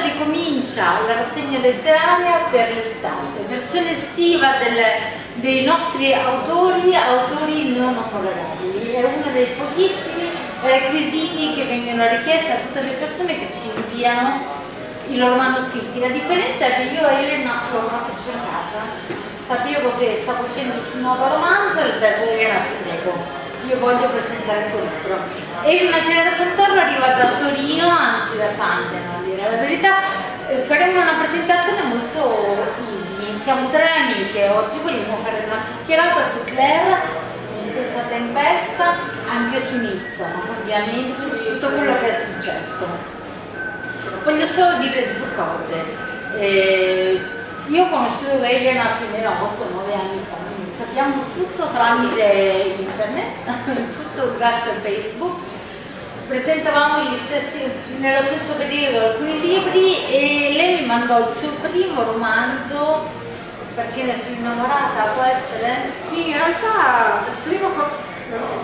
Santena ricomincia la rassegna letteraria per l'estate, versione estiva dei nostri autori non onorabili. È uno dei pochissimi requisiti che vengono richiesti a tutte le persone che ci inviano i loro manoscritti. La differenza è che io e Elena l'ho cercata, sapevo che stavo facendo un nuovo romanzo e ho detto Elena Piteco, io voglio presentare il tuo libro. Elena Genero Santoro arriva da Torino, anzi da Santena, a dire la verità. Faremo una presentazione molto easy, siamo tre amiche oggi, vogliamo fare una chiacchierata su Claire Nella Tempesta, anche su Nizza, ovviamente, su tutto quello che è successo. Voglio solo dire due cose. Io ho conosciuto Elena appena 8-9 anni fa, sappiamo tutto tramite internet, tutto grazie a Facebook. Presentavamo nello stesso periodo alcuni libri e lei mi mandò il suo primo romanzo, perché ne sono innamorata, può essere? Sì, in realtà il primo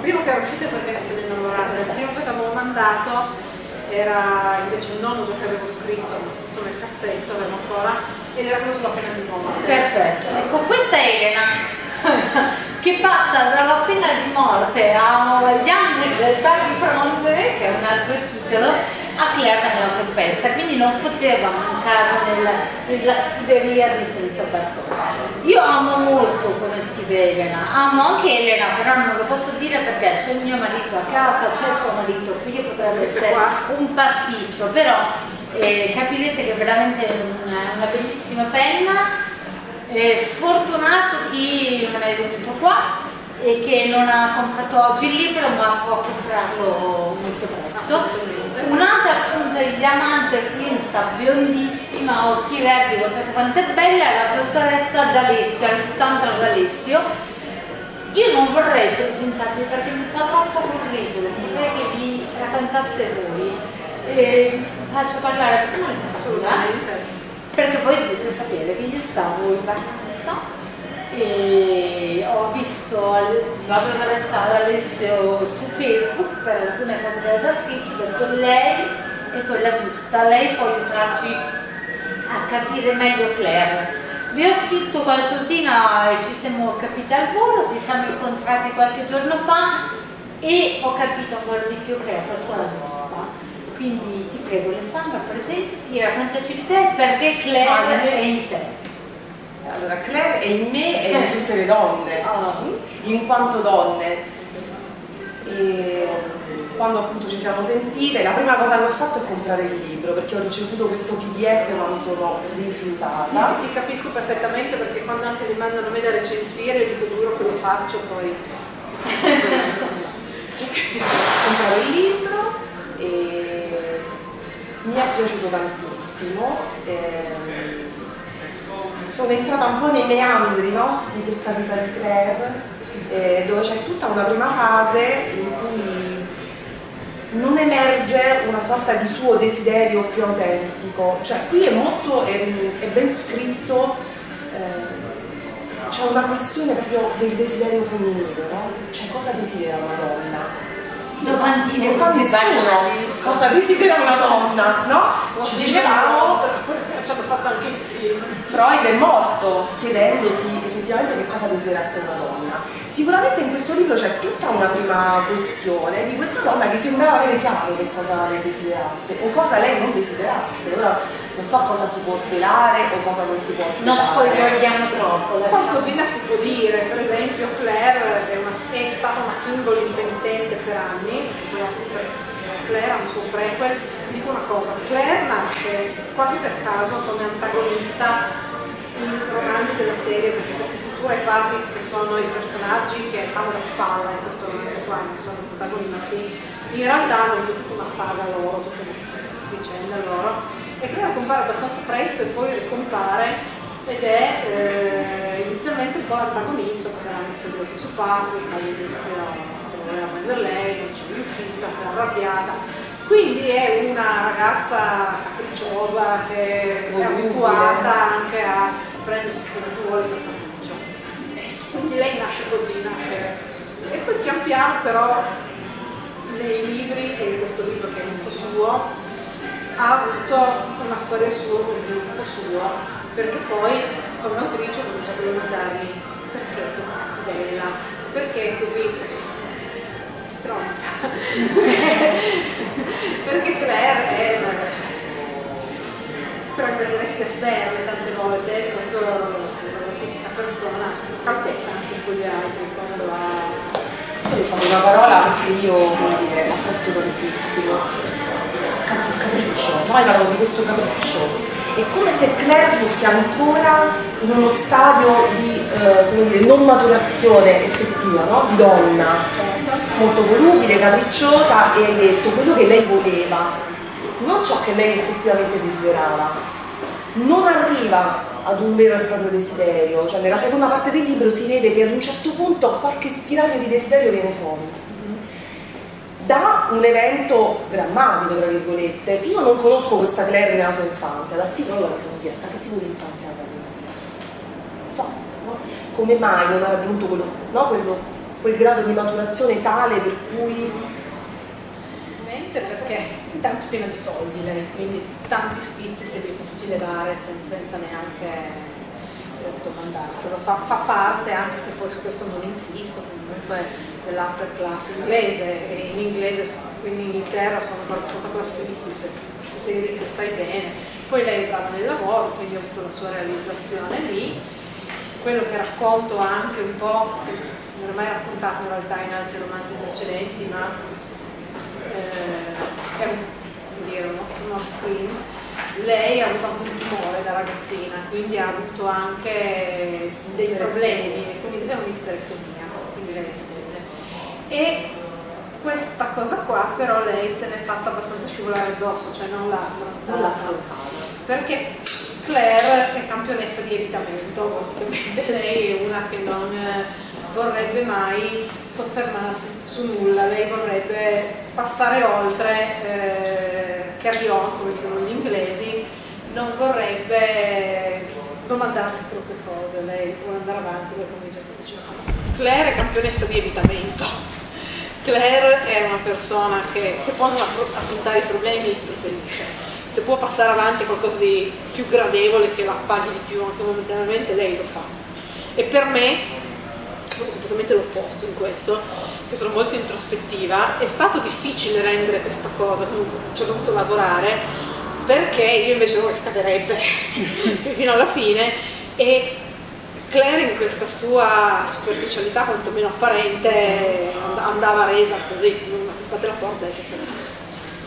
che era uscito è perché ne sono innamorata, il primo che ti avevo mandato era invece un dono che avevo scritto tutto nel cassetto, avevo ancora, ed era quello sulla pena di morte. Perfetto, ecco, questa è Elena che passa dalla pena di morte agli anni del Par di Fronte, che è un altro titolo, a Claire nella Tempesta, quindi non poteva mancare nella scuderia di Senza Barcode. Io amo molto come scrive Elena, amo anche Elena, però non lo posso dire perché c'è il mio marito a casa, c'è suo marito qui, potrebbe essere un pasticcio, però capirete che veramente è una bellissima penna. Sfortunato chi non è venuto qua e che non ha comprato oggi il libro, ma può comprarlo molto presto. Un'altra appunto di diamante, questa biondissima, occhi verdi, guardate quanto è bella, la dottoressa D'Alessio, Alessandra D'Alessio. Io non vorrei presentarvi perché mi fa troppo ridicolo, vorrei che vi raccontaste voi. Faccio parlare per una sola, perché voi dovete sapere che io stavo in vacanza e ho visto la dottoressa D'Alessio su Facebook per alcune cose che aveva scritto, ho detto lei è quella giusta, lei può aiutarci a capire meglio Claire. Le ho scritto qualcosina e ci siamo capite al volo, ci siamo incontrate qualche giorno fa e ho capito ancora di più che è la persona giusta. Quindi ti prego Alessandra, presentati, raccontaci di te, perché Claire è in te. Allora, Claire è in me e in tutte le donne, in quanto donne. E quando appunto ci siamo sentite, la prima cosa che ho fatto è comprare il libro, perché ho ricevuto questo PDF e non mi sono rifiutata. Ti capisco perfettamente, perché quando anche mi mandano me da recensire, io dico giuro che lo faccio poi. Comprare il libro e... mi è piaciuto tantissimo, sono entrata un po' nei meandri, no? Di questa vita di Claire, dove c'è tutta una prima fase in cui non emerge una sorta di suo desiderio più autentico, cioè qui è molto, è ben scritto, c'è una questione proprio del desiderio femminile, no? Cioè cosa desidera una donna? Cosa desidera una donna, no? Ci dicevamo, ci hanno fatto anche il film. Freud è morto chiedendosi effettivamente che cosa desiderasse una donna. Sicuramente in questo libro c'è tutta una prima questione di questa donna che sembrava avere chiaro che cosa lei desiderasse o cosa lei non desiderasse. Ora non so cosa si può svelare o cosa non si può svelare. No, poi guardiamo troppo. Qualcosina si può dire, per esempio Claire è stata una singola inventente per anni, Claire ha un suo prequel. Dico una cosa, Claire nasce quasi per caso come antagonista in romanzi della serie, perché questi Futura e Patrick, che sono i personaggi che fanno la spalla in questo romanzo qua, che sono i protagonisti, in realtà hanno tutta una saga loro, tutte le vicende loro. E Claire compare abbastanza presto e poi ricompare ed è inizialmente un po' l'antagonista, perché era messo il su Patrick, all'inizio se voleva prendere lei, non ci è riuscita, si è arrabbiata. Quindi è una ragazza capricciosa che è abituata anche a prendersi quello che vuole per capriccio. Quindi lei nasce così, nasce. E poi pian piano però nei libri, e in questo libro che è molto suo, ha avuto una storia sua, uno sviluppo suo, perché poi come autrice ho cominciato a domandarmi perché è così bella, perché è così stronza, perché Claire è prendreste a sperme tante volte quando una persona calpesta anche con gli altri quando ha... Una parola perché io, come dire, apprezzo tantissimo capriccio, noi parliamo di questo capriccio. È come se Claire fosse ancora in uno stadio di come dire, non maturazione effettiva, no? Di donna, molto volubile, capricciosa, e hai detto quello che lei voleva, non ciò che lei effettivamente desiderava. Non arriva ad un vero e proprio desiderio, cioè nella seconda parte del libro si vede che ad un certo punto qualche spiraglio di desiderio viene fuori da un evento drammatico, tra virgolette. Io non conosco questa Claire nella sua infanzia, da psicologa mi sono chiesta che tipo di infanzia aveva, non so, no? Come mai non ha raggiunto quello, no? quel grado di maturazione tale per cui... Perché intanto piena di soldi lei, quindi tanti sfizi se li ha potuti levare senza neanche domandarselo. Fa parte, anche se poi su questo non insisto, comunque dell'upper class inglese, e in inglese quindi in Inghilterra sono abbastanza classisti se ricco stai bene. Poi lei è brava nel lavoro, quindi ha avuto la sua realizzazione lì. Quello che racconto anche un po', non è mai raccontato in realtà in altri romanzi precedenti, ma è uno screen. Lei ha avuto anche un tumore da ragazzina, quindi ha avuto anche dei problemi, quindi è un'isterectomia, quindi lei è stelle. E questa cosa qua però lei se n'è fatta abbastanza scivolare addosso, cioè non l'ha affrontata, perché Claire è campionessa di evitamento, ovviamente lei è una che non vorrebbe mai soffermarsi su nulla, lei vorrebbe passare oltre, carry on, come dicono gli inglesi, non vorrebbe domandarsi troppe cose, lei vuole andare avanti, come già dicevamo. Claire è campionessa di evitamento, Claire è una persona che se può non affrontare i problemi preferisce, se può passare avanti a qualcosa di più gradevole che la paghi di più anche momentaneamente lei lo fa. E per me sono completamente l'opposto in questo, che sono molto introspettiva. È stato difficile rendere questa cosa, comunque ci ho dovuto lavorare, perché io invece lo scaderebbe fino alla fine, e Claire in questa sua superficialità quantomeno apparente andava resa così, sbatte la porta e ci sarà.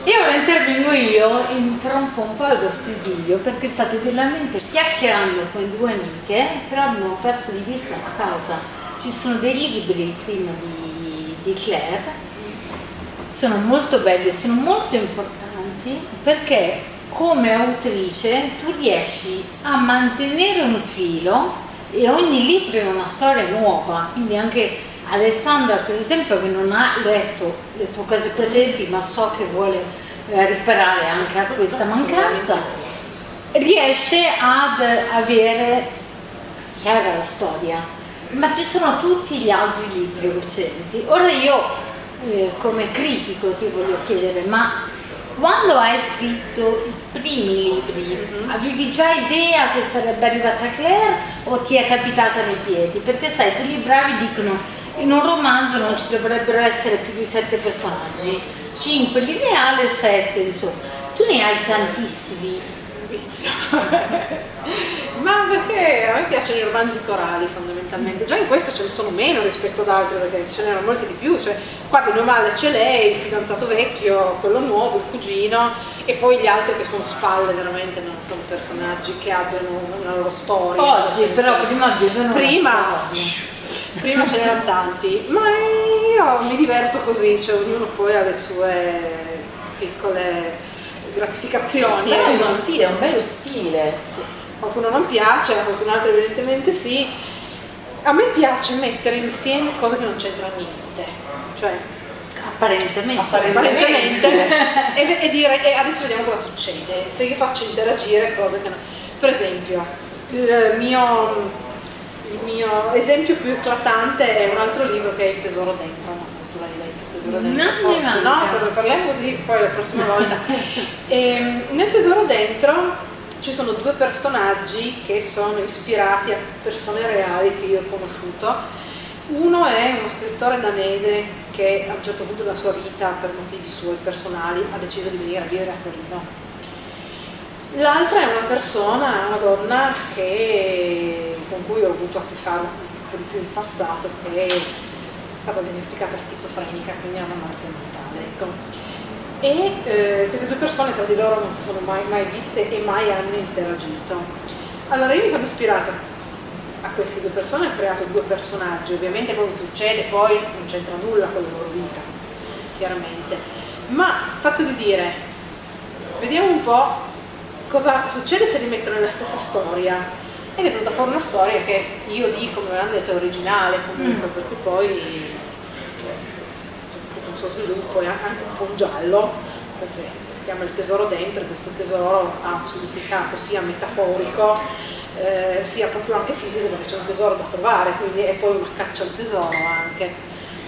Io intervengo, io interrompo un po' lo studio perché state veramente chiacchierando con due amiche, però abbiamo perso di vista una cosa. Ci sono dei libri prima di Claire, sono molto belli, sono molto importanti, perché come autrice tu riesci a mantenere un filo, e ogni libro è una storia nuova, quindi anche Alessandra, per esempio, che non ha letto le tue cose precedenti, ma so che vuole riparare anche a questa mancanza, riesce ad avere chiara la storia. Ma ci sono tutti gli altri libri recenti. Ora io come critico ti voglio chiedere, ma quando hai scritto i primi libri avevi già idea che sarebbe arrivata Claire o ti è capitata nei piedi? Perché sai, quelli bravi dicono in un romanzo non ci dovrebbero essere più di 7 personaggi, 5 l'ideale, 7 insomma. Tu ne hai tantissimi. Ma perché a me piacciono i romanzi corali fondamentalmente, già in questo ce ne sono meno rispetto ad altri, perché ce n'erano molti di più, cioè qua di normale c'è lei, il fidanzato vecchio, quello nuovo, il cugino, e poi gli altri che sono spalle, veramente non sono personaggi che abbiano una loro storia oggi, però prima ce n'erano tanti, ma io mi diverto così, cioè ognuno poi ha le sue piccole gratificazioni. È uno stile, è un bello stile. Sì. Qualcuno non piace, qualcun altro evidentemente sì. A me piace mettere insieme cose che non c'entrano niente, cioè apparentemente. e dire adesso vediamo cosa succede se io faccio interagire cose che non... Per esempio, il mio Il mio esempio più eclatante è un altro libro che è Il Tesoro dentro, non so se tu l'hai letto, Il Tesoro dentro, non forse, no? Perché parliamo così poi la prossima volta. Nel Tesoro dentro ci sono due personaggi che sono ispirati a persone reali che io ho conosciuto. Uno è uno scrittore danese che a un certo punto della sua vita, per motivi suoi personali, ha deciso di venire a vivere a Torino. L'altra è una persona, una donna con cui ho avuto a che fare un po' di più in passato, che è stata diagnosticata schizofrenica, quindi ha una malattia mentale. Ecco. E queste due persone tra di loro non si sono mai viste e mai hanno interagito. Allora io mi sono ispirata a queste due persone, ho creato due personaggi, ovviamente quello che succede poi non c'entra nulla con la loro vita, chiaramente, ma fatto di dire, vediamo un po' cosa succede se li mettono nella stessa storia, ed è venuta fuori una storia che io dico, come hanno detto, originale comunque, perché poi tutto il suo sviluppo è anche un po' un giallo, perché si chiama Il Tesoro dentro e questo tesoro ha un significato sia metaforico sia proprio anche fisico, perché c'è un tesoro da trovare, quindi è poi una caccia al tesoro anche,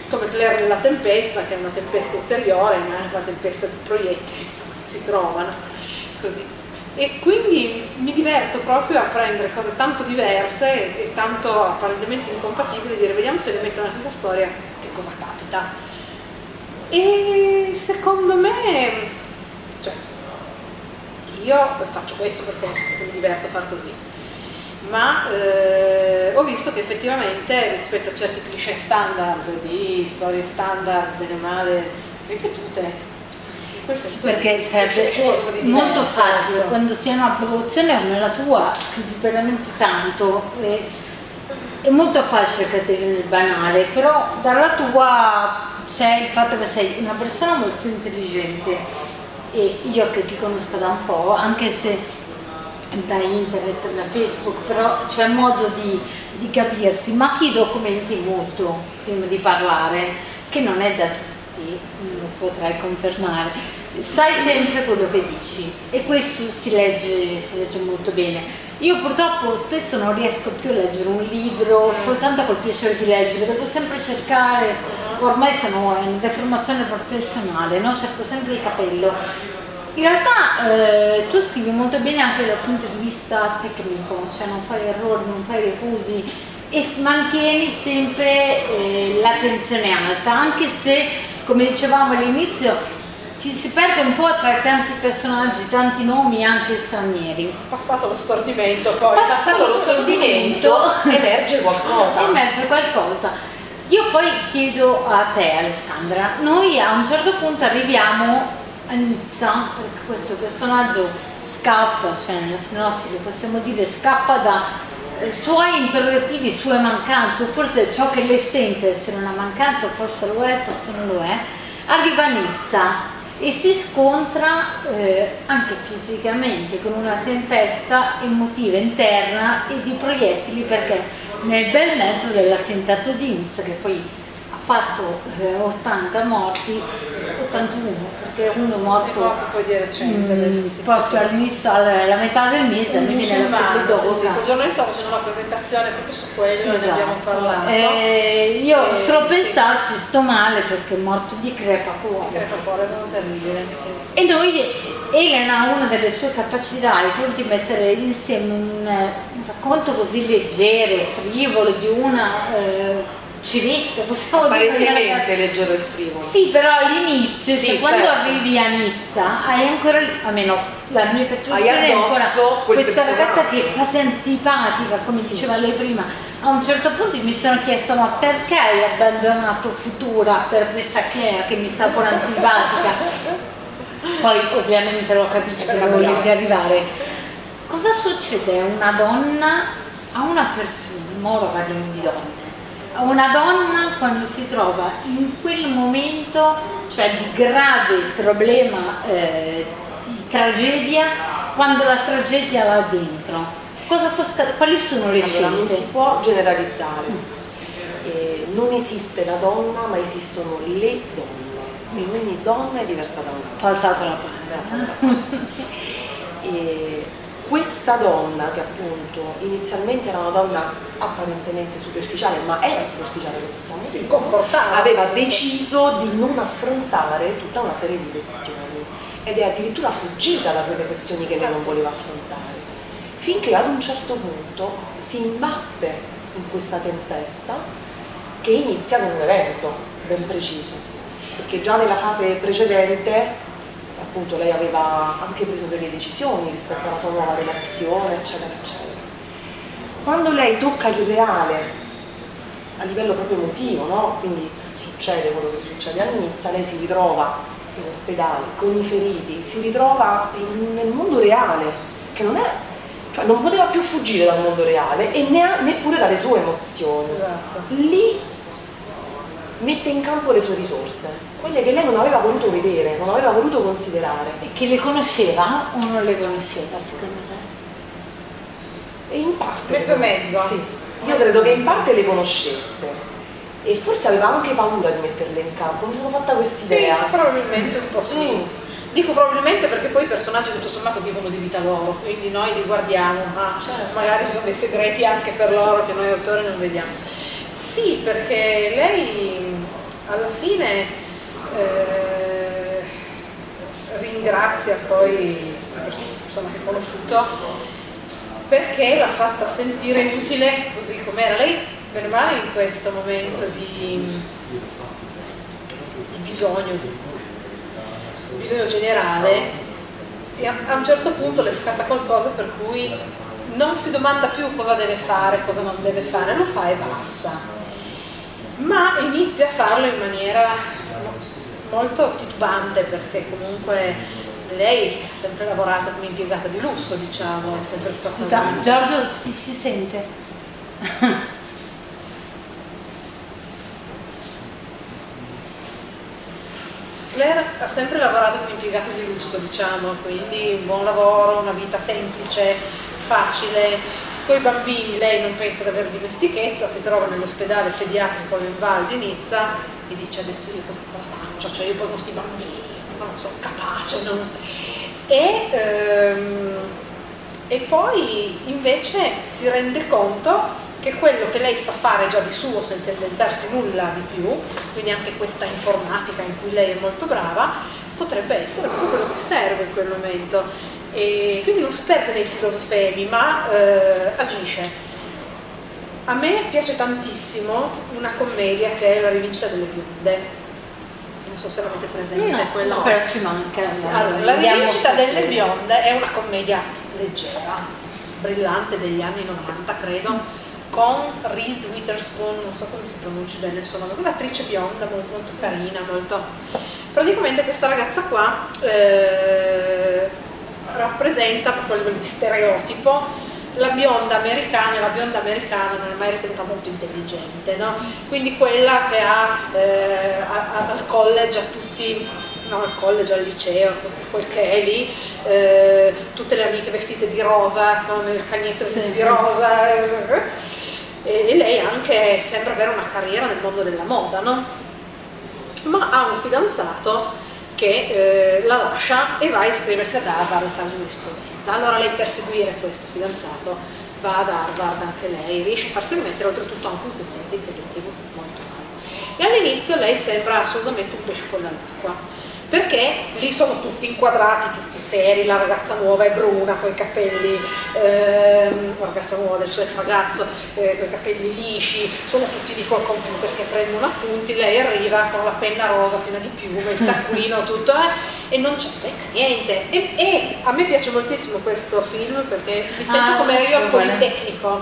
come Claire nella Tempesta, che è una tempesta interiore, ma anche una tempesta di proiettili che si trovano così. E quindi mi diverto proprio a prendere cose tanto diverse e tanto apparentemente incompatibili e dire vediamo se le metto nella stessa storia che cosa capita. E secondo me, cioè, io faccio questo perché mi diverto a far così, ma ho visto che effettivamente rispetto a certi cliché standard di storie standard bene o male ripetute, sì, perché sarebbe molto facile quando si è una produzione come la tua, scrivi veramente tanto, è molto facile cadere nel banale, però dalla tua c'è il fatto che sei una persona molto intelligente, e io che ti conosco da un po', anche se da internet, da Facebook, però c'è modo di capirsi, ma ti documenti molto prima di parlare, che non è da tutti, lo potrai confermare, sai sempre quello che dici e questo si legge molto bene. Io purtroppo spesso non riesco più a leggere un libro soltanto col piacere di leggere, devo sempre cercare, ormai sono in deformazione professionale, no? Cerco sempre il capello. In realtà tu scrivi molto bene anche dal punto di vista tecnico, cioè non fai errori, non fai refusi e mantieni sempre l'attenzione alta, anche se, come dicevamo all'inizio, ci si perde un po' tra tanti personaggi, tanti nomi anche stranieri. Passato lo stordimento, poi passato lo stordimento emerge qualcosa. Emerge qualcosa. Io poi chiedo a te, Alessandra, noi a un certo punto arriviamo a Nizza, perché questo personaggio scappa, cioè nella sinossi possiamo dire scappa da suoi interrogativi, sue mancanze, forse ciò che le sente essere una mancanza, forse lo è, forse non lo è, arriva a Nizza e si scontra anche fisicamente con una tempesta emotiva interna e di proiettili, perché nel bel mezzo dell'attentato di Nizza, che poi fatto 80 morti, 81 perché uno morto poi di recente proprio all'inizio, alla metà del mese, mi viene la dopo. Sì, quel giorno stavo facendo una presentazione proprio su quello, esatto. Ne abbiamo parlato. Io solo pensarci sto male perché è morto di crepacuore, sono terribile. Sì. E noi, Elena ha una delle sue capacità è quella di mettere insieme un racconto così leggero, frivolo, di una civetta, possiamo dire. Apparentemente leggero e frivolo. Sì, però all'inizio, sì, cioè, quando arrivi a Nizza, hai ancora, almeno la mia percezione è ancora questa ragazza che è quasi antipatica, come diceva lei prima. A un certo punto mi sono chiesto, ma perché hai abbandonato Futura per questa Claire che mi sta pure antipatica? Poi ovviamente lo capisco, la volete arrivare. Cosa succede a una donna, a una persona, ora parliamo di donna, una donna quando si trova in quel momento, cioè di grave problema, di tragedia, quando la tragedia va dentro? Quali sono le scelte? Non si può generalizzare, non esiste la donna ma esistono le donne, e ogni donna è diversa da un'altra. Ho alzato la mano. questa donna, che appunto inizialmente era una donna apparentemente superficiale, ma era superficiale, lo possiamo dire, aveva deciso di non affrontare tutta una serie di questioni ed è addirittura fuggita da quelle questioni che lei non voleva affrontare, finché ad un certo punto si imbatte in questa tempesta che inizia con un evento ben preciso, perché già nella fase precedente appunto lei aveva anche preso delle decisioni rispetto alla sua nuova relazione, eccetera, eccetera. Quando lei tocca il reale a livello proprio emotivo, no? Quindi succede quello che succede a Nizza, lei si ritrova in ospedale con i feriti, si ritrova nel mondo reale, che non era, cioè non poteva più fuggire dal mondo reale e neppure dalle sue emozioni. Esatto. Lì mette in campo le sue risorse, quelle che lei non aveva voluto vedere, non aveva voluto considerare. E che le conosceva o non le conosceva, secondo te? E in parte... mezzo mezzo. Sì, io credo che in parte le conoscesse e forse aveva anche paura di metterle in campo, mi sono fatta quest'idea. Sì, probabilmente un po' sì. Mm. Dico probabilmente perché poi i personaggi tutto sommato vivono di vita loro, quindi noi li guardiamo, ma certo, magari ci sono dei segreti anche per loro che noi autori non vediamo. Sì, perché lei alla fine... ringrazia poi la persona che ha conosciuto perché l'ha fatta sentire utile così com'era. Lei per male in questo momento di bisogno generale, e a un certo punto le scatta qualcosa per cui non si domanda più cosa deve fare, cosa non deve fare, lo fa e basta, ma inizia a farlo in maniera molto titubante, perché comunque lei ha sempre lavorato come impiegata di lusso, diciamo, è sempre stata... Scusa, Giorgio ti si sente? Lei ha sempre lavorato come impiegata di lusso, diciamo, quindi un buon lavoro, una vita semplice, facile. Con i bambini lei non pensa di avere dimestichezza, si trova nell'ospedale pediatrico nel Val di Nizza e dice adesso io cosa faccio, cioè io con questi bambini non sono capace, no? E poi invece si rende conto che quello che lei sa fare già di suo senza inventarsi nulla di più, quindi anche questa informatica in cui lei è molto brava, potrebbe essere proprio quello che serve in quel momento. E quindi non si perde nei filosofemi, ma agisce. A me piace tantissimo una commedia che è La rivincita delle bionde, non so se l'avete presente, no, quella no, però ci manca. Allora, La rivincita delle bionde è una commedia leggera, brillante, degli anni 90 credo, con Reese Witherspoon, non so come si pronuncia bene il suo nome, quell'attrice bionda molto carina, molto... praticamente questa ragazza qua rappresenta per quello di stereotipo la bionda americana, e la bionda americana non è mai ritenuta molto intelligente, no? Quindi quella che ha al college, a tutti, no, al college, al liceo, quel che è lì, tutte le amiche vestite di rosa, con il cagnetto sì, di rosa, e lei anche sembra avere una carriera nel mondo della moda, no? Ma ha un fidanzato che la lascia e va a iscriversi ad Harvard a fare giurisprudenza. Allora lei, per seguire questo fidanzato, va ad Harvard anche lei, riesce a farsi mettere oltretutto anche un quoziente intellettivo molto alto. E all'inizio lei sembra assolutamente un pesce fuori dall'acqua, perché lì sono tutti inquadrati, tutti seri, la ragazza nuova è bruna, coi capelli, la ragazza nuova del suo ex ragazzo, coi capelli lisci, sono tutti lì col computer che prendono appunti, lei arriva con la penna rosa piena di piume, il taccuino, tutto, e non c'è niente. E a me piace moltissimo questo film perché mi sento come io al Politecnico.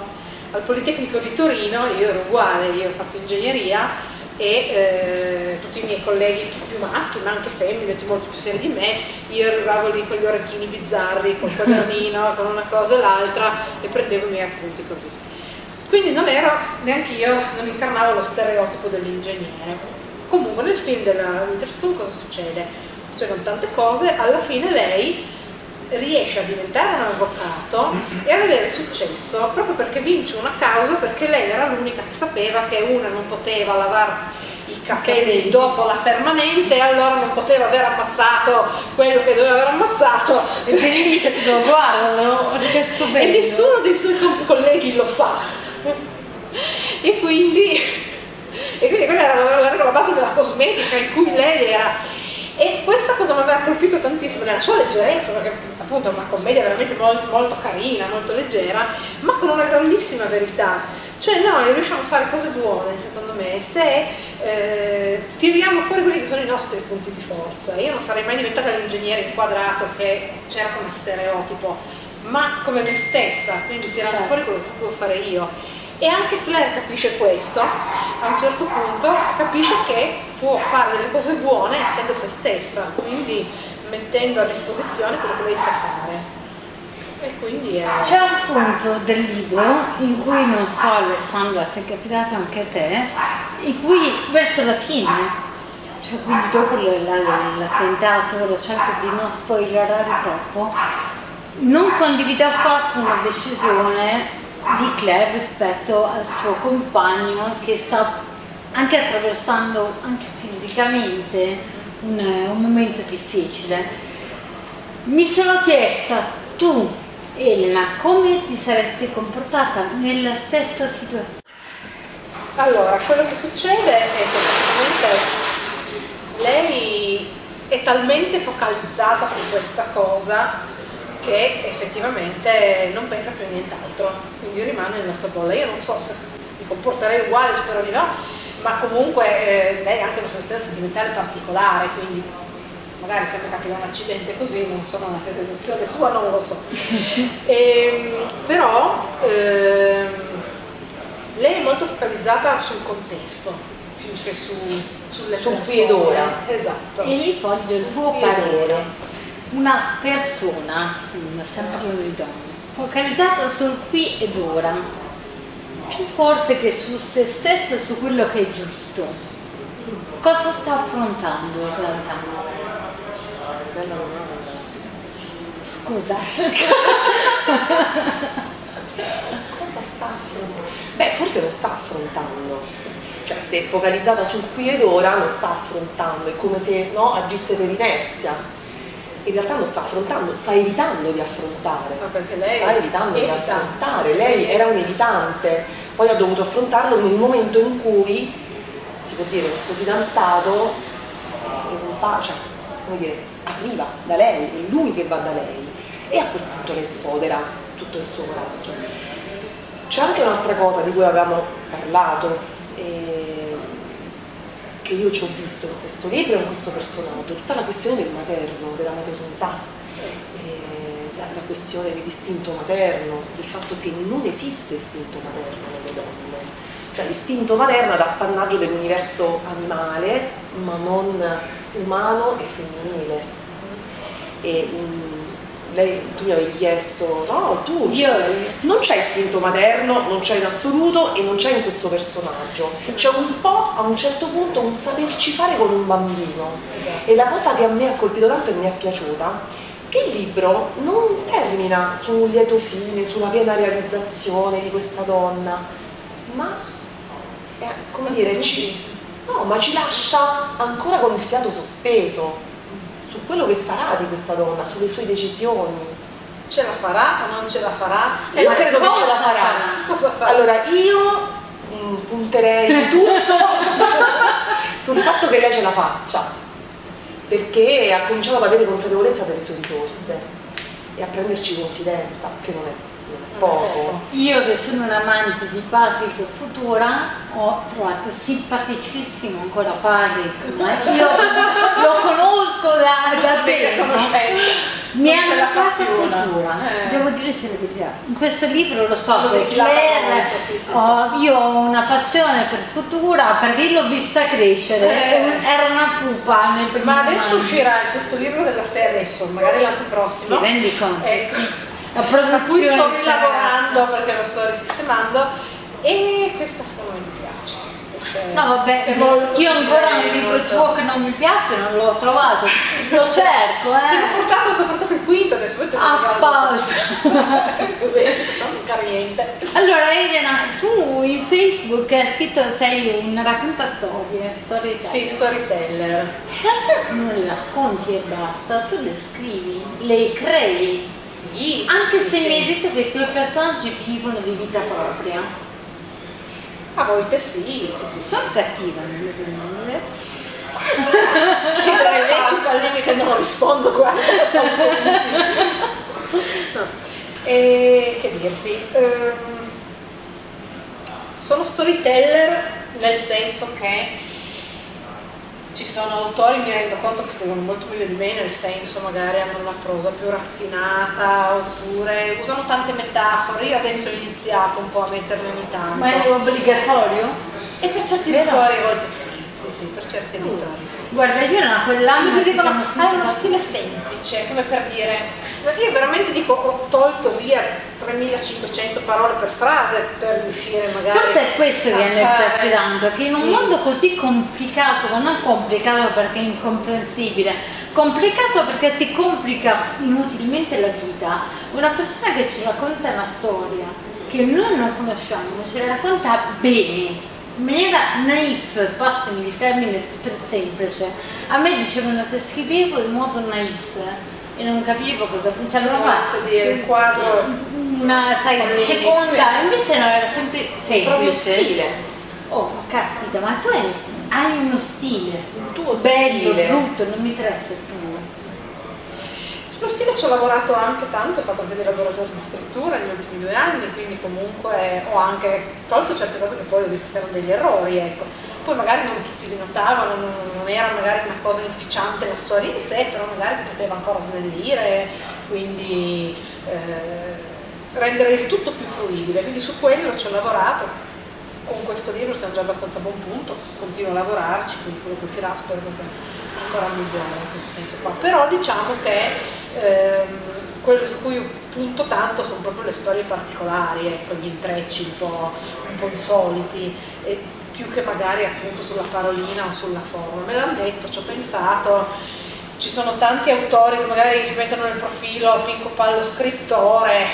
Al Politecnico di Torino io ero uguale, io ho fatto ingegneria, e tutti i miei colleghi, tutti più maschi ma anche femmine, tutti molto più seri di me, io arrivavo lì con gli orecchini bizzarri, col quadernino, con una cosa e l'altra, e prendevo i miei appunti così. Quindi non ero, neanche io, non incarnavo lo stereotipo dell'ingegnere. Comunque nel film della Witherspoon cosa succede? Succedono tante cose, alla fine lei riesce a diventare un avvocato e ad avere successo proprio perché vince una causa, perché lei era l'unica che sapeva che una non poteva lavarsi i capelli dopo la permanente, allora non poteva aver ammazzato quello che doveva aver ammazzato, e quindi lì che ti lo guardano, che stupendo, e nessuno dei suoi colleghi lo sa, e quindi quella era la regola base della cosmetica in cui lei era. E questa cosa mi aveva colpito tantissimo nella sua leggerezza, perché appunto è una commedia veramente molto carina, molto leggera, ma con una grandissima verità. Cioè noi riusciamo a fare cose buone, secondo me, se tiriamo fuori quelli che sono i nostri punti di forza. Io non sarei mai diventata l'ingegnere inquadrato che c'era come stereotipo, ma come me stessa, quindi tiravo fuori quello che sapevo fare io. E anche Claire capisce questo, a un certo punto capisce che può fare delle cose buone essendo se stessa, quindi mettendo a disposizione quello che lei sa fare. E quindi c'è un punto del libro in cui, non so Alessandra se è capitato anche a te, in cui verso la fine, cioè quindi dopo l'attentato, cerco di non spoilerare troppo, non condivido affatto una decisione di Claire rispetto al suo compagno, che sta anche attraversando anche fisicamente un momento difficile. Mi sono chiesta, tu Elena, come ti saresti comportata nella stessa situazione? Allora, quello che succede è che lei è talmente focalizzata su questa cosa che effettivamente non pensa più a nient'altro, quindi rimane nella sua bolla. Io non so se mi comporterei uguale, spero di no, ma comunque lei ha anche una situazione sentimentale particolare, quindi magari se mi capita un accidente così, non so, una situazione sua non lo so. Però lei è molto focalizzata sul contesto, più che sulle persone. Qui ed ora. Esatto. E lì voglio il tuo parere. Una persona, stiamo parlando di donne, focalizzata sul qui ed ora, più forse che su se stessa e su quello che è giusto, cosa sta affrontando in realtà? Scusa. Cosa sta affrontando? Beh, forse lo sta affrontando. Cioè, se è focalizzata sul qui ed ora, lo sta affrontando, è come se no, agisse per inerzia. In realtà lo sta affrontando, sta evitando di affrontare, lei era un evitante, poi ha dovuto affrontarlo nel momento in cui, si può dire, questo fidanzato cioè, come dire, arriva da lei, è lui che va da lei, e a quel punto le sfodera tutto il suo coraggio. C'è anche un'altra cosa di cui avevamo parlato, che io ci ho visto in questo libro e in questo personaggio, tutta la questione del materno, della maternità, la questione dell'istinto materno, del fatto che non esiste istinto materno nelle donne, cioè l'istinto materno è appannaggio dell'universo animale, ma non umano e femminile. E, lei, tu mi avevi chiesto, no, tu non c'è istinto materno, non c'è in assoluto e non c'è in questo personaggio, c'è un po' a un certo punto un saperci fare con un bambino. E la cosa che a me ha colpito tanto e mi è piaciuta, che il libro non termina su un lieto fine, sulla piena realizzazione di questa donna, ma è, come dire, ci lascia ancora con il fiato sospeso su quello che sarà di questa donna, sulle sue decisioni. Ce la farà o non ce la farà? Io credo che ce la farà. Cosa farà? Allora, io punterei tutto sul fatto che lei ce la faccia, perché ha cominciato ad avere consapevolezza delle sue risorse e a prenderci confidenza, che non è poco. Io che sono un amante di Patrick Futura, ho trovato simpaticissimo ancora Patrick, ma io lo conosco da bene, mi ha fatto Futura, devo dire se la verità. In questo libro lo so, perché io ho una passione per Futura, perché l'ho vista crescere, era una pupa nel primo anno. Ma adesso uscirà il sesto libro della serie, insomma, magari l'anno prossimo. Ti rendi conto? A cui sto rilavorando perché lo sto risistemando, e questa secondo me mi piace. No vabbè, io ancora un libro tuo che non mi piace non l'ho trovato, lo cerco Ti ho portato il quinto, adesso vuoi te lo così, non niente. Allora Elena, tu in Facebook hai scritto, sei un raccontastorie, storyteller. Sì, storyteller. In realtà tu non le racconti e basta, tu le scrivi, le crei. Sì, anche se mi hai detto che quei personaggi vivono di vita propria. A volte sì. Sono cattiva, non è vero? Al limite non rispondo, guarda, no. E che dirti? Sono storyteller nel senso che ci sono autori, mi rendo conto, che scrivono molto meglio di me, nel senso magari hanno una prosa più raffinata oppure usano tante metafore. Io adesso ho iniziato un po' a metterne ogni tanto. Ma è obbligatorio? E per certi autori a volte sì, per certi autori sì. Guarda, io non ho quell'anno che dicono, ha uno stile semplice, come per dire, ma io veramente dico, ho tolto via 3500 parole per frase per riuscire magari. Forse è questo che mi sta sfidando, che in un mondo così complicato, ma non complicato perché è incomprensibile, complicato perché si complica inutilmente la vita, una persona che ci racconta una storia che noi non conosciamo, ce la racconta bene, in maniera naif, passami il termine per semplice. A me dicevano che scrivevo in modo naif e non capivo cosa pensavano, dire il quadro una seconda, invece no, era sempre semplice. Stile. Oh, caspita, ma tu hai uno stile, il tuo bello, stile. Brutto, non mi interessa il tuo. Sullo stile ci ho lavorato anche tanto, ho fatto anche dei laboratori di scrittura negli ultimi 2 anni, quindi comunque ho anche tolto certe cose che poi ho visto che erano degli errori, ecco. Poi magari non tutti li notavano, non era magari una cosa inficiante la storia di sé, però magari poteva ancora snellire, quindi rendere il tutto più fruibile, quindi su quello ci ho lavorato. Con questo libro siamo già abbastanza a buon punto, continuo a lavorarci, quindi quello che uscirà spero che sia ancora migliore in questo senso qua. Però diciamo che quello su cui punto tanto sono proprio le storie particolari, ecco, gli intrecci un po' insoliti, e più che magari appunto sulla parolina o sulla forma. Me l'hanno detto, ci ho pensato. Ci sono tanti autori che magari mettono nel profilo Pinco Pallo scrittore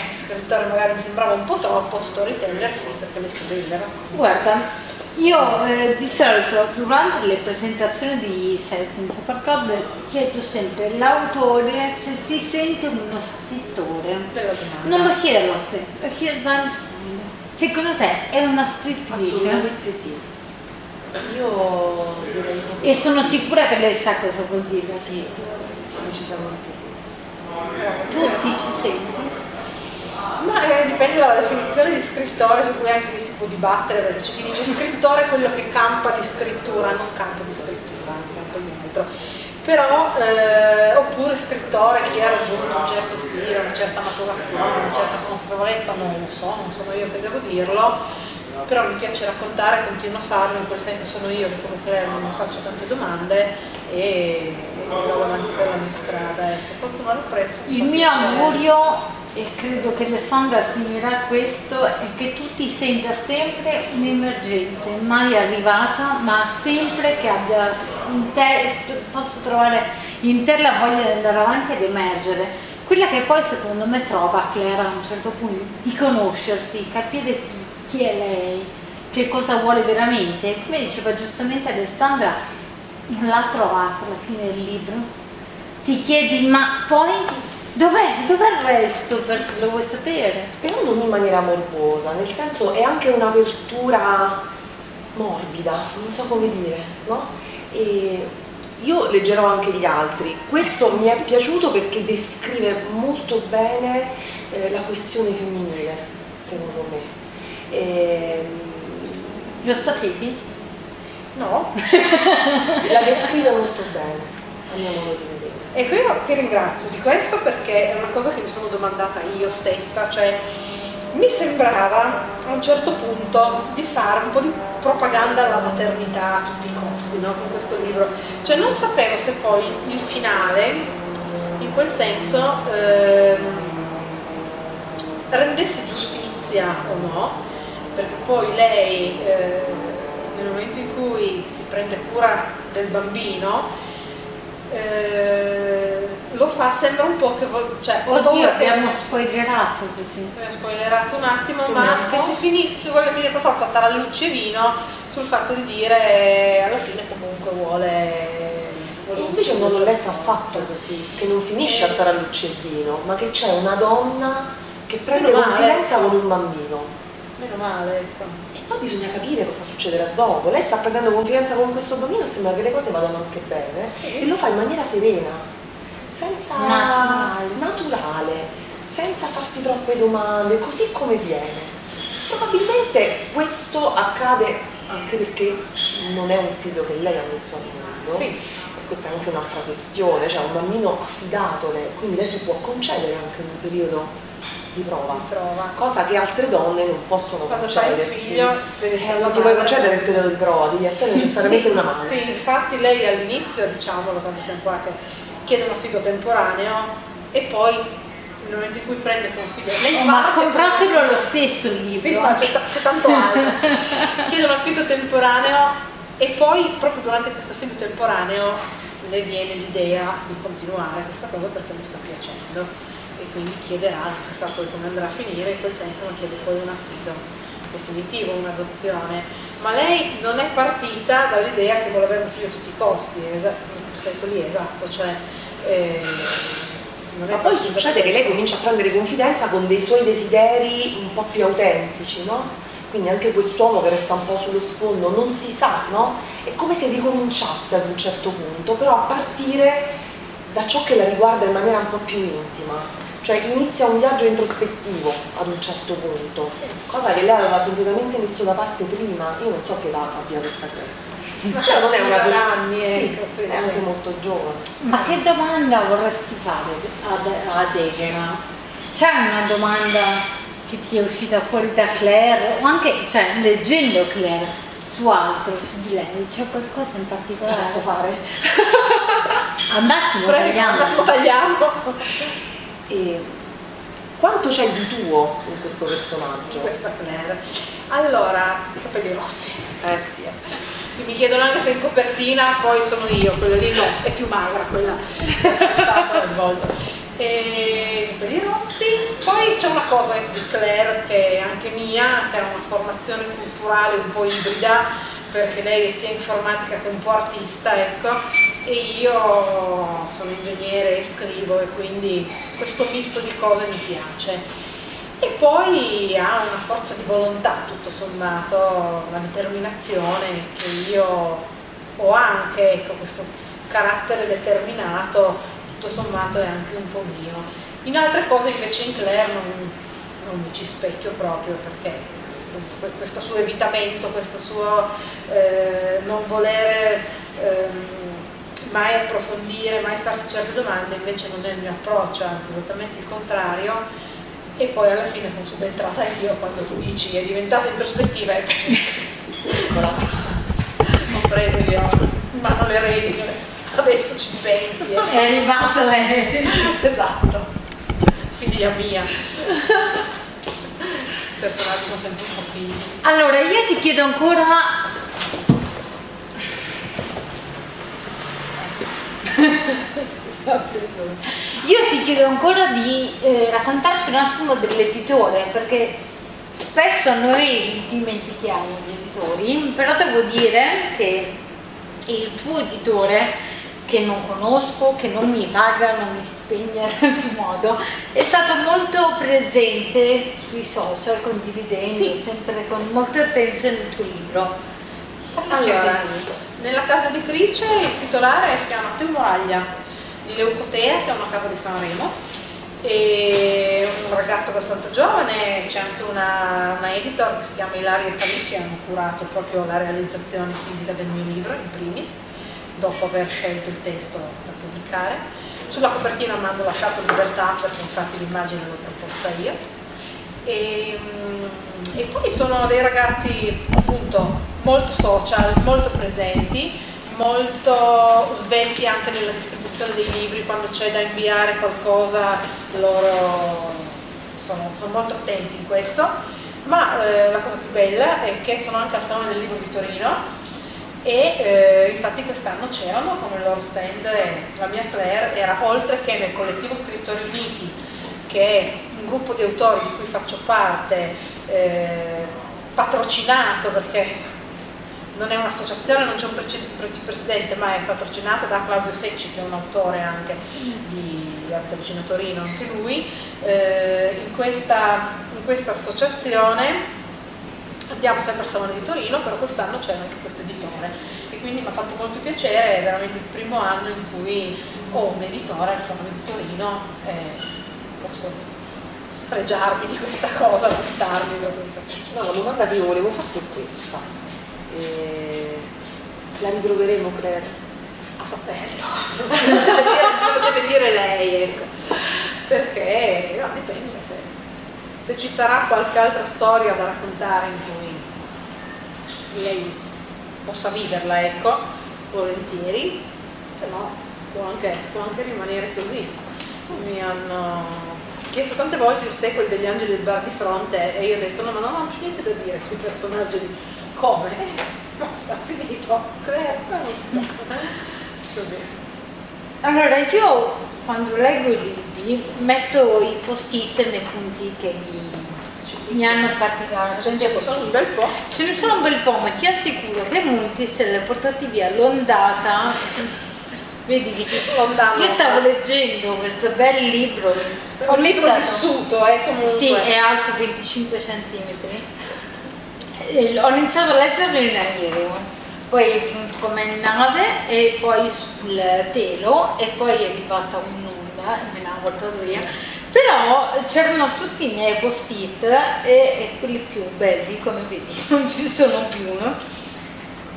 magari mi sembrava un po' troppo, storyteller sì, perché le studiano. Guarda, io di solito durante le presentazioni di Senza Barcode chiedo sempre l'autore se si sente uno scrittore. Non lo chiedo a te, lo chiedo a nessuno. Secondo te è una scrittrice? Assolutamente sì. Io direi che... E sono sicura che lei sa cosa vuol dire. Sì, decisamente sì. Tu ti ci senti? Ma dipende dalla definizione di scrittore, su cui anche si può dibattere, perché c'è chi dice scrittore è quello che campa di scrittura, non campo di scrittura, campo di altro. Però, oppure scrittore chi ha raggiunto un certo stile, una certa maturazione, una certa consapevolezza, non sono io che devo dirlo. Però mi piace raccontare, continuo a farlo, in quel senso sono io che come Claire non faccio tante domande e vado avanti per la mia strada, ecco, qualcuno lo apprezza. Il mio augurio, e credo che Alessandra assumerà questo, è che tu ti senta sempre un emergente, mai arrivata, ma sempre che abbia in te, posso trovare in te la voglia di andare avanti ed emergere. Quella che poi secondo me trova Claire a un certo punto, di conoscersi, capire chi è lei, che cosa vuole veramente. Come diceva giustamente Alessandra, non l'ha trovato alla fine del libro, ti chiedi ma poi dov'è il resto, perché lo vuoi sapere, però non in maniera morbosa, nel senso è anche un'apertura morbida, non so come dire, no? E io leggerò anche gli altri, questo mi è piaciuto perché descrive molto bene la questione femminile, secondo me. Lo sapevi? No, la descrive molto bene. Andiamo a vedere. Ecco, io ti ringrazio di questo perché è una cosa che mi sono domandata io stessa, cioè mi sembrava a un certo punto di fare un po' di propaganda alla maternità a tutti i costi, no? Con questo libro, cioè non sapevo se poi il finale in quel senso rendesse giustizia o no, perché poi lei nel momento in cui si prende cura del bambino, lo fa, sembra un po' che abbiamo spoilerato un attimo, sì, ma che si finisce, voglio finire per forza tra luce e vino sul fatto di dire alla fine comunque vuole invece non l'ho letta affatto così, che non finisce a tarallucce e vino, ma che c'è una donna che prende confidenza con un bambino. Meno male, ecco. E poi bisogna capire cosa succederà dopo. Lei sta prendendo confidenza con questo bambino, sembra che le cose vadano anche bene, sì, e lo fa in maniera serena, senza naturale, senza farsi troppe domande, così come viene. Probabilmente questo accade anche perché non è un figlio che lei ha messo al mondo, sì, e questa è anche un'altra questione, cioè un bambino affidatole, quindi lei si può concedere anche un periodo di prova, cosa che altre donne non possono concedersi. Non ti puoi concedere il periodo di prova, devi essere necessariamente una madre. Sì, infatti lei all'inizio, diciamolo, tanto siamo qua, che chiede un affitto temporaneo e poi nel momento in cui prende confidenza, ma compratelo lo stesso il libro, sì, ma c'è tanto altro. Chiede un affitto temporaneo e poi proprio durante questo affitto temporaneo le viene l'idea di continuare questa cosa perché mi sta piacendo, e quindi chiederà, non si sa poi come andrà a finire, in quel senso non chiede poi un affitto definitivo, un'adozione, ma lei non è partita dall'idea che voleva avere un figlio a tutti i costi, nel senso lì, esatto, cioè, ma poi succede che lei comincia a prendere confidenza con dei suoi desideri un po' più autentici, no? Quindi anche quest'uomo che resta un po' sullo sfondo, non si sa, no? È come se ricominciasse ad un certo punto, però a partire da ciò che la riguarda in maniera un po' più intima. Cioè inizia un viaggio introspettivo ad un certo punto, cosa che lei aveva completamente messo da parte prima. Io non so che età abbia questa cosa, però non è una sì, è anche molto giovane. Ma che domanda vorresti fare ad Elena? C'è una domanda che ti è uscita fuori da Claire, o anche, cioè, leggendo Claire, su altro, su di lei, c'è qualcosa in particolare? Posso fare? Andassimo, tagliamo. E quanto c'è di tuo in questo personaggio? Questa Claire. Allora, i capelli rossi. Sì. Mi chiedono anche se in copertina poi sono io, quella lì no, è più magra quella. Stata del volto. E i capelli rossi. Poi c'è una cosa di Claire che è anche mia, che era una formazione culturale un po' ibrida, perché lei è sia informatica che un po' artista, ecco, e io sono ingegnere e scrivo, e quindi questo misto di cose mi piace. E poi ha una forza di volontà, tutto sommato, una determinazione che io ho anche, ecco, questo carattere determinato, tutto sommato è anche un po' mio. In altre cose invece in Claire non mi ci specchio proprio, perché questo suo evitamento, questo suo non volere mai approfondire, mai farsi certe domande, invece non è il mio approccio, anzi esattamente il contrario. E poi alla fine sono subentrata io quando tu dici è diventata introspettiva e ho preso io in mano le redini, adesso ci pensi, è arrivata lei, esatto, figlia mia. Personaggi sono sempre un po' figli. Allora io ti chiedo ancora di raccontarci un attimo dell'editore, perché spesso noi dimentichiamo gli editori, però devo dire che il tuo editore, che non conosco, che non mi paga, non mi spegna in nessun modo, è stato molto presente sui social, condividendo, sì, sempre con molta attenzione il tuo libro. Allora, nella casa editrice il titolare si chiama Matteo Moraglia di Leucotea, che è una casa di Sanremo, e un ragazzo abbastanza giovane. C'è anche una editor che si chiama Ilaria Calicchia, che hanno curato proprio la realizzazione fisica del mio libro in primis, dopo aver scelto il testo da pubblicare. Sulla copertina mi hanno lasciato libertà, perché infatti l'immagine l'ho proposta io. E poi sono dei ragazzi appunto molto social, molto presenti, molto svelti anche nella distribuzione dei libri. Quando c'è da inviare qualcosa loro sono molto attenti in questo. Ma la cosa più bella è che sono anche al Salone del Libro di Torino, e infatti quest'anno c'erano come loro stand la mia Claire, era oltre che nel collettivo Scrittori Uniti, che è un gruppo di autori di cui faccio parte, patrocinato, perché non è un'associazione, non c'è un presidente, ma è patrocinato da Claudio Secci, che è un autore anche di arte vicino a Torino, anche lui, in questa associazione. Andiamo sempre a Savona di Torino, però quest'anno c'è anche questo editore e quindi mi ha fatto molto piacere, è veramente il primo anno in cui ho un editore a Savona di Torino e posso fregiarmi di questa cosa, lamentarmi da questa cosa. No, la domanda che io volevo farti è questa, la ritroveremo per... a saperlo, lo deve dire lei, ecco, perché no, dipende se ci sarà qualche altra storia da raccontare in cui lei possa viverla, ecco, volentieri, se no può anche rimanere così. Mi hanno chiesto tante volte il sequel degli angeli del Par di Fronte e io ho detto no, ma non c'è niente da dire sui personaggi di come, ma sta finito, non so. Così. Allora io quando leggo i libri metto i post-it nei punti che mi hanno particolare. Ce ne sono un bel po', ma ti assicuro che molti se li ha portati via l'ondata. Vedi che ci sono andando. Io stavo leggendo questo bel libro. Un libro vissuto, comunque. Sì, è alto 25 cm. Ho iniziato a leggerlo in aereo, poi come nave e poi sul telo e poi è arrivata un'onda e me l'ha portato via, però c'erano tutti i miei post-it e quelli più belli, come vedi, non ci sono più, no?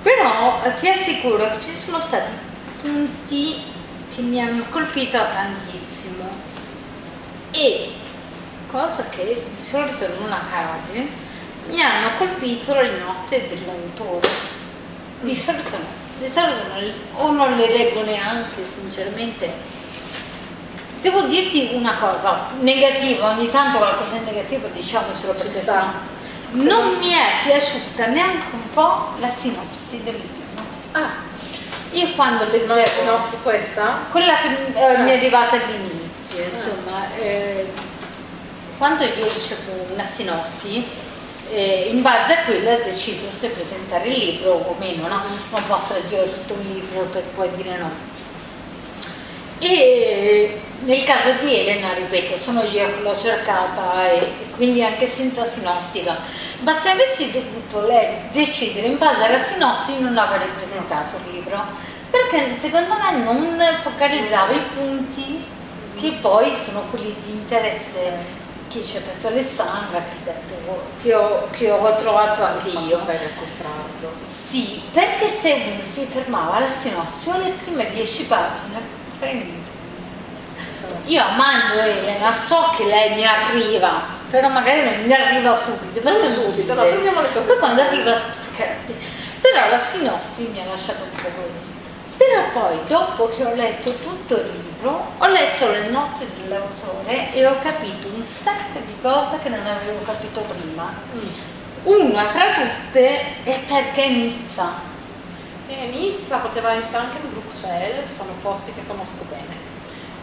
Però ti assicuro che ci sono stati punti che mi hanno colpita tantissimo e, cosa che di solito non accade, mi hanno colpito le note dell'autore. Di solito no, o non le leggo neanche, sinceramente. Devo dirti una cosa negativa, ogni tanto qualcosa di negativo diciamocelo, perché sta. Non mi è piaciuta neanche un po' la sinossi del libro. Ah, io quando leggevo la sinossi, questa? Quella che mi è arrivata all'inizio, insomma, quando io ricevo una sinossi, in base a quella decido se presentare il libro o meno, no? Non posso leggere tutto un libro per poi dire no. E nel caso di Elena, ripeto, sono io che l'ho cercata e quindi anche senza sinostica, ma se avessi dovuto lei decidere in base alla sinossi non avrei presentato il libro, perché secondo me non focalizzava i punti che poi sono quelli di interesse che ci ha detto Alessandra, che ho trovato anche io. Per comprarlo. Sì, perché se uno si fermava alla sinossi le prime 10 pagine, io amando Elena so che lei mi arriva, però magari non mi arriva subito, però subito, no, prendiamo le cose. Poi quando arriva, però la sinossi mi ha lasciato un po' così. Però poi, dopo che ho letto tutto il libro, ho letto le note dell'autore e ho capito un sacco di cose che non avevo capito prima. Una tra tutte è perché Nizza. Nizza poteva essere anche in Bruxelles, sono posti che conosco bene,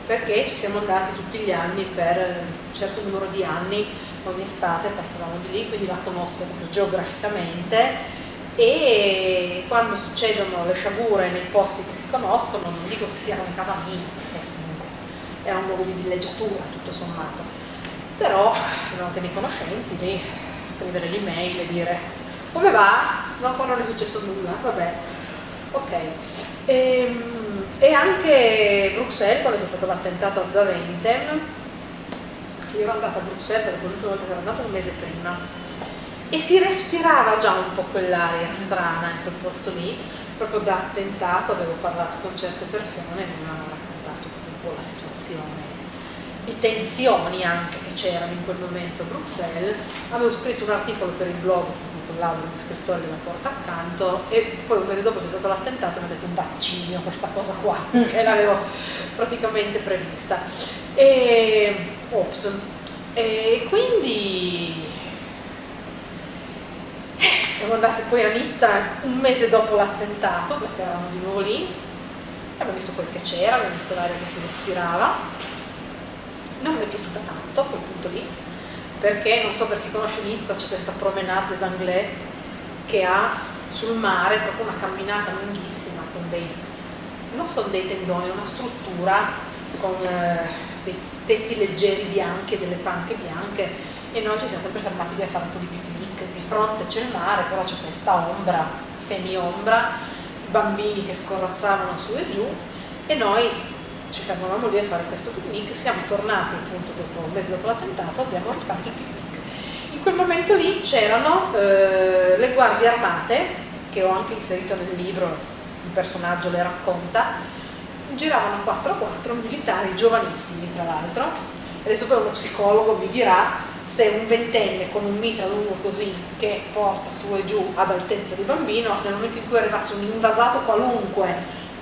perché ci siamo andati tutti gli anni per un certo numero di anni, ogni estate passavamo di lì, quindi la conosco geograficamente. E quando succedono le sciagure nei posti che si conoscono, non dico che siano in casa mia, perché comunque era un luogo di villeggiatura tutto sommato, però erano anche dei conoscenti di scrivere l'email e dire come va? No, qua non è successo nulla, vabbè, ok. E anche Bruxelles, quando sono stato l'attentato a Zaventem, io ero andata a Bruxelles perché l'ultima volta che ero andata un mese prima, e si respirava già un po' quell'aria strana in quel posto lì, proprio da attentato. Avevo parlato con certe persone e mi hanno raccontato un po' la situazione, le tensioni anche che c'erano in quel momento a Bruxelles. Avevo scritto un articolo per il blog con l'albero di scrittori della porta accanto e poi un mese dopo c'è stato l'attentato e mi ha detto un bacino questa cosa qua, che l'avevo praticamente prevista. E ops, e quindi siamo andati poi a Nizza un mese dopo l'attentato, perché eravamo di nuovo lì, abbiamo visto quel che c'era, abbiamo visto l'aria che si respirava. Non mi è piaciuta tanto a quel punto lì, perché non so per chi conosce Nizza, c'è questa promenade des Anglais che ha sul mare proprio una camminata lunghissima con dei, non sono dei tendoni, una struttura con dei tetti leggeri bianchi, delle panche bianche, e noi ci siamo sempre fermati lì a fare un po' di picnic. Di fronte c'è il mare, però c'è questa ombra, semiombra, bambini che scorrazzavano su e giù, e noi ci fermavamo lì a fare questo picnic. Siamo tornati appunto dopo, un mese dopo l'attentato, abbiamo rifatto il picnic. In quel momento lì c'erano le guardie armate, che ho anche inserito nel libro, il personaggio le racconta, giravano 4-4 militari giovanissimi, tra l'altro. Adesso poi uno psicologo mi dirà se un ventenne con un mitra lungo così che porta su e giù ad altezza di bambino, nel momento in cui arrivasse un invasato qualunque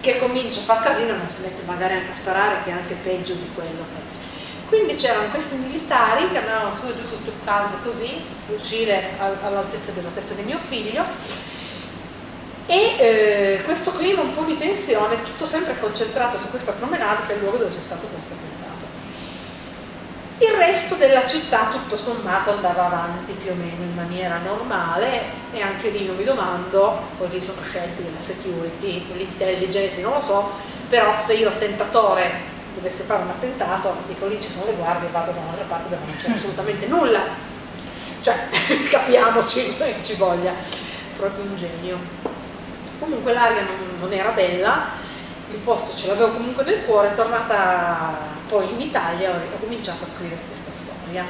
che comincia a far casino, non si mette magari anche a sparare, che è anche peggio di quello che... Quindi c'erano questi militari che andavano su e giù sotto il caldo così, fucile all'altezza della testa di mio figlio, e questo clima un po' di tensione, tutto sempre concentrato su questa promenade, che è il luogo dove c'è stato questo attentato. Il resto della città tutto sommato andava avanti più o meno in maniera normale, e anche lì non mi domando, poi lì sono scelti della security, dell'intelligence, non lo so, però se io attentatore dovesse fare un attentato, dico lì ci sono le guardie, vado da un'altra parte dove non c'è assolutamente nulla, cioè capiamoci, ci voglia proprio un genio. Comunque l'aria non era bella, il posto ce l'avevo comunque nel cuore. Tornata poi in Italia ho cominciato a scrivere questa storia,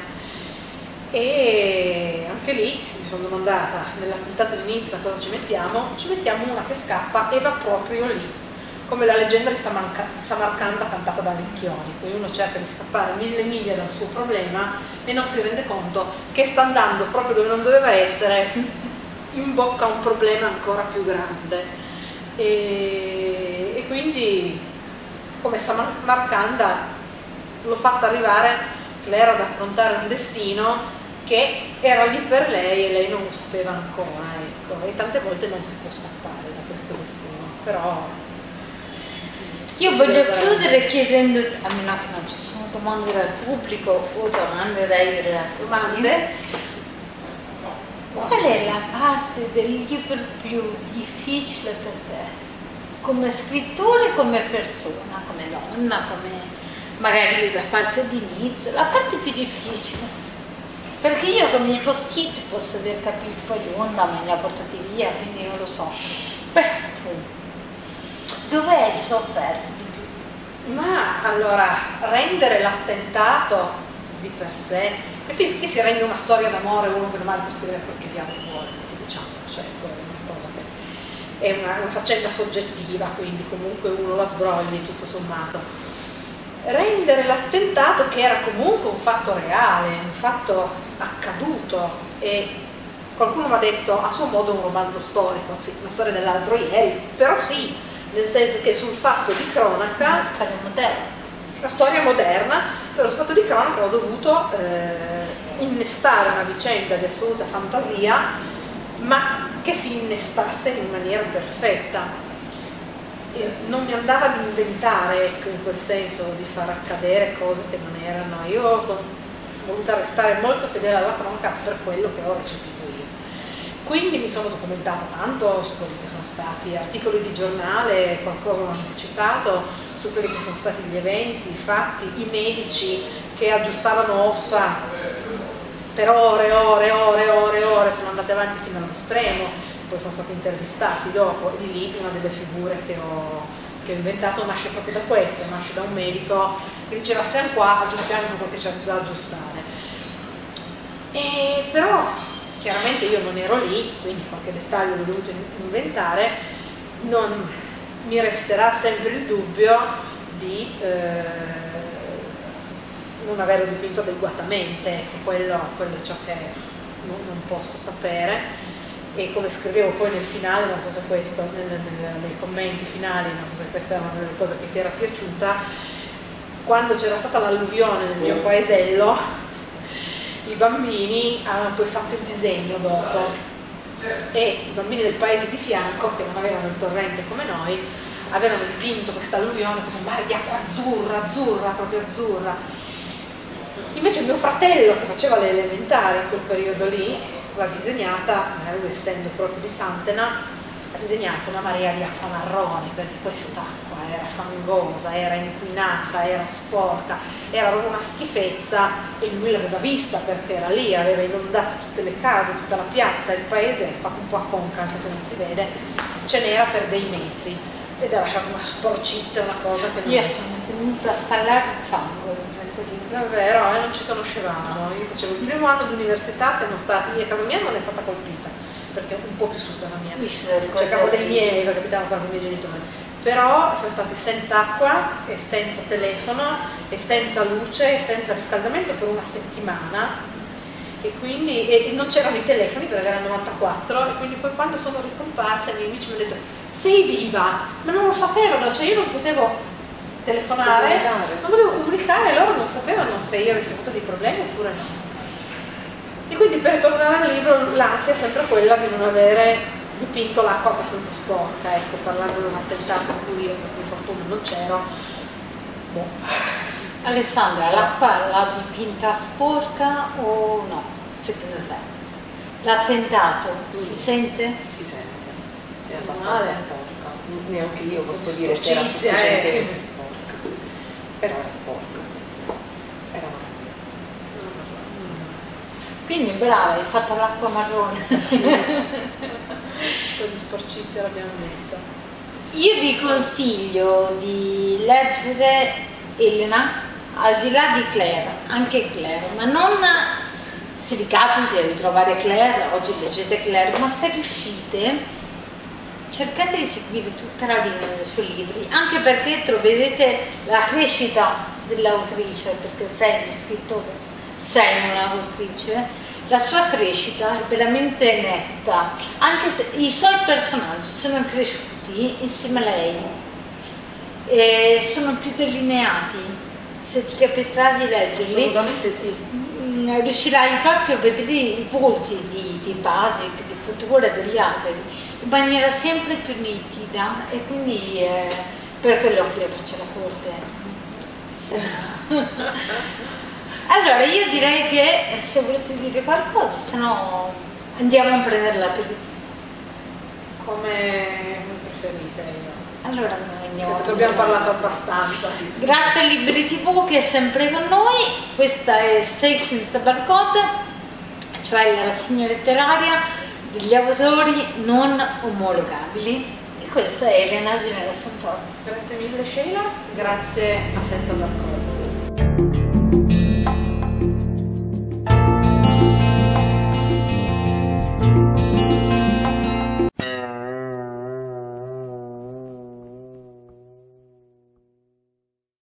e anche lì mi sono domandata, nell'attentato di Nizza cosa ci mettiamo? Ci mettiamo una che scappa e va proprio lì, come la leggenda di Samarcanda cantata da Vecchioni, poi uno cerca di scappare mille miglia dal suo problema e non si rende conto che sta andando proprio dove non doveva essere, in bocca a un problema ancora più grande. E quindi come Samarcanda l'ho fatta arrivare Claire ad affrontare un destino che era lì per lei e lei non lo sapeva ancora, ecco. E tante volte non si può scappare da questo destino, però io voglio chiudere chiedendo, a meno che non ci sono domande dal pubblico o domande dai domande. Qual è la parte del libro più difficile per te? Come scrittore, come persona, come donna, come magari la parte di Nizza, la parte più difficile. Perché io con il post-it posso aver capito, poi l'onda me ne ha portati via, quindi non lo so. Perché tu? Dove hai sofferto di più? Ma allora, rendere l'attentato di per sé, che si rende una storia d'amore, uno per male può scrivere quel che diavolo vuole, diciamo, cioè quella è una cosa che è una faccenda soggettiva, quindi comunque uno la sbrogli tutto sommato. Rendere l'attentato, che era comunque un fatto reale, un fatto accaduto, e qualcuno mi ha detto a suo modo un romanzo storico, sì, una storia dell'altro ieri, però sì, nel senso che sul fatto di cronaca, una storia moderna. Una storia moderna, però sul fatto di cronaca ho dovuto innestare una vicenda di assoluta fantasia, ma che si innestasse in maniera perfetta. Non mi andava di inventare, ecco, in quel senso, di far accadere cose che non erano. Io sono voluta restare molto fedele alla cronaca per quello che ho recepito io. Quindi mi sono documentata tanto su quelli che sono stati articoli di giornale, qualcosa l'ho anticipato, su quelli che sono stati gli eventi, i fatti, i medici che aggiustavano ossa per ore, sono andati avanti fino allo stremo, poi sono stati intervistati dopo, e lì una delle figure che ho inventato nasce proprio da questo, nasce da un medico che diceva siamo qua, aggiustiamo quello che c'è da aggiustare. E però chiaramente io non ero lì, quindi qualche dettaglio l'ho dovuto inventare. Non mi resterà sempre il dubbio di non averlo dipinto adeguatamente, quello è ciò che non posso sapere, e come scrivevo poi nel finale, non so se questo, nei commenti finali, non so se questa è una delle cose che ti era piaciuta, quando c'era stata l'alluvione nel mio paesello, i bambini hanno poi fatto il disegno dopo. e i bambini del paese di fianco, che non avevano il torrente come noi, avevano dipinto questa alluvione come un mare di acqua azzurra, azzurra, proprio azzurra. Invece mio fratello, che faceva le elementari in quel periodo lì, l'ha disegnata, lui essendo proprio di Santena, ha disegnato una marea di acqua marrone, perché quest'acqua era fangosa, era inquinata, era sporca, era proprio una schifezza, e lui l'aveva vista perché era lì, aveva inondato tutte le case, tutta la piazza, il paese, fatto un po' a conca anche se non si vede, ce n'era per dei metri ed era lasciata una sporcizia, una cosa che non... Io sono venuta a sparare il fango. Davvero, non ci conoscevamo, io facevo il primo anno di università, siamo stati, a casa mia non è stata colpita, perché un po' più su casa mia, cioè a casa dei miei, capitavano con i miei genitori, però siamo stati senza acqua e senza telefono e senza luce e senza riscaldamento per una settimana, e quindi e non c'erano i telefoni perché era il 94, e quindi poi quando sono ricomparsa i miei amici mi hanno detto sei viva, ma non lo sapevano, cioè io non potevo telefonare, non potevo comunicare, loro non sapevano se io avessi avuto dei problemi oppure no. E quindi per tornare al libro l'ansia è sempre quella di non avere dipinto l'acqua abbastanza sporca, ecco, parlando di un attentato in cui io per mia fortuna non c'ero. Boh. Alessandra, l'acqua l'ha dipinta sporca o no? Secondo te? L'attentato si sente? Si sente, è abbastanza sporca, neanche io posso dire se era sufficientemente sporca, però era sporca, era una... Quindi brava, hai fatto l'acqua marrone. Un po' di sporcizia l'abbiamo messa. Io vi consiglio di leggere Elena, al di là di Claire, anche Claire, ma non se vi capita di trovare Claire, oggi leggete Claire, ma se riuscite cercate di seguire tutta la linea dei suoi libri, anche perché troverete la crescita dell'autrice, perché sei uno scrittore, sei un'autrice, la sua crescita è veramente netta, anche se i suoi personaggi sono cresciuti insieme a lei e sono più delineati. Se ti capiterà di leggerli, assolutamente sì, riuscirai proprio a vedere i volti di Patrick, di Futura, degli altri in maniera sempre più nitida, e quindi per quello che faccio la corte. Allora io direi che se volete dire qualcosa, se no andiamo a prendere l'aperitivo. Come preferite io. Allora noi andiamo. Abbiamo parlato abbastanza. Grazie a Liberi.tv che è sempre con noi, questa è Senza Barcode, cioè la rassegna letteraria degli autori non omologabili. E questa è Elena Genero Santoro. Grazie mille Sheyla, grazie a Senza Barcode.